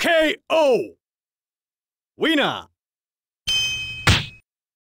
KO! Winner!